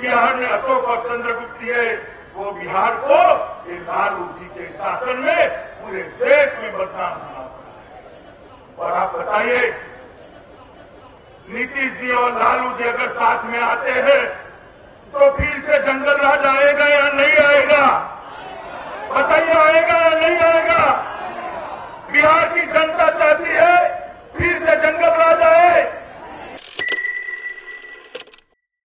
बिहार में अशोक और चंद्रगुप्त थे, वो बिहार को लालू जी के शासन में पूरे देश में बदनाम होना पड़ा। और आप बताइए, नीतीश जी और लालू जी अगर साथ में आते हैं तो फिर से जंगल राज आएगा या नहीं आएगा? बताइए, आएगा या नहीं आएगा?